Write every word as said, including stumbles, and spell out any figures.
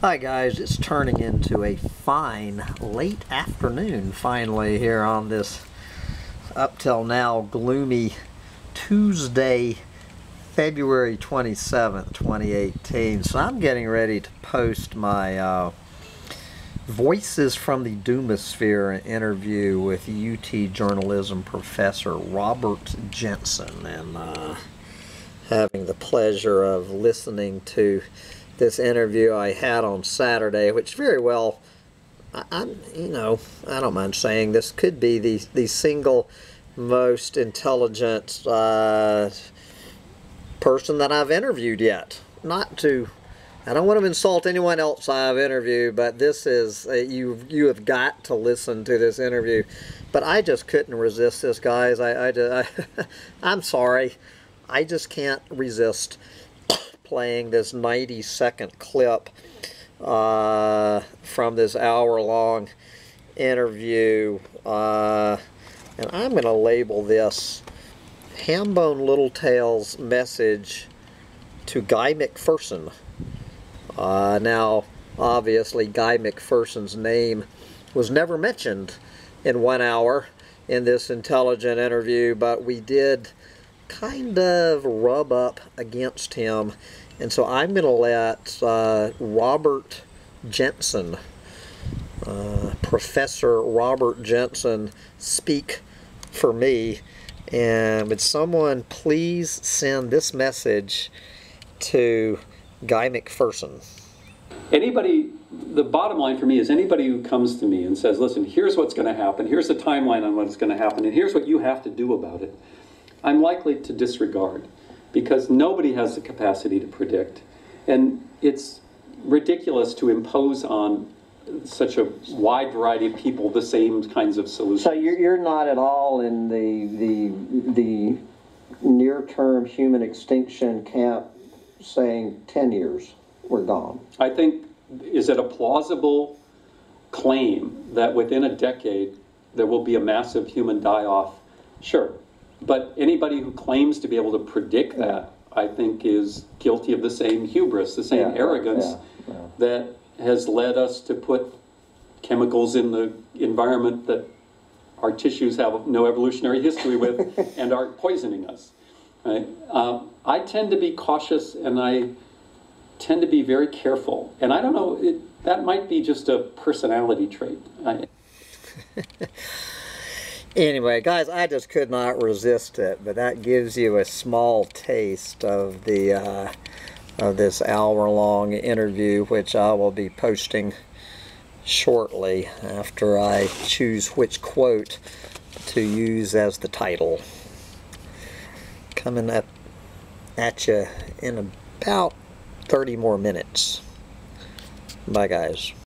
Hi guys, it's turning into a fine late afternoon finally here on this up till now gloomy Tuesday, February twenty-seventh, twenty eighteen. So I'm getting ready to post my uh, Voices from the Dumasphere interview with U T journalism professor Robert Jensen, and uh, having the pleasure of listening to this interview I had on Saturday, which very well, I, I'm, you know, I don't mind saying this could be the, the single most intelligent uh, person that I've interviewed yet. Not to, I don't want to insult anyone else I've interviewed, but this is, uh, you you have got to listen to this interview. But I just couldn't resist this, guys. I, I, I, I'm sorry. I just can't resist playing this ninety second clip uh, from this hour long interview, uh, and I'm going to label this Hambone Littletail's message to Guy McPherson. Uh, now obviously Guy McPherson's name was never mentioned in one hour in this intelligent interview, but we did kind of rub up against him, and so I'm going to let uh, Robert Jensen, uh, Professor Robert Jensen, speak for me. And would someone please send this message to Guy McPherson? Anybody, the bottom line for me is anybody who comes to me and says, listen, here's what's going to happen, here's the timeline on what's going to happen, and here's what you have to do about it, I'm likely to disregard, because nobody has the capacity to predict. And it's ridiculous to impose on such a wide variety of people the same kinds of solutions. So you're, you're not at all in the, the, the near-term human extinction camp saying ten years, we're gone. I think, is it a plausible claim that within a decade there will be a massive human die-off? Sure. But anybody who claims to be able to predict that, I think, is guilty of the same hubris, the same yeah, arrogance yeah, yeah. that has led us to put chemicals in the environment that our tissues have no evolutionary history with and are poisoning us. Right? Um, I tend to be cautious, and I tend to be very careful. And I don't know, it, that might be just a personality trait. I, Anyway, guys, I just could not resist it, but that gives you a small taste of the uh, of this hour-long interview, which I will be posting shortly after I choose which quote to use as the title. Coming up at you in about thirty more minutes. Bye, guys.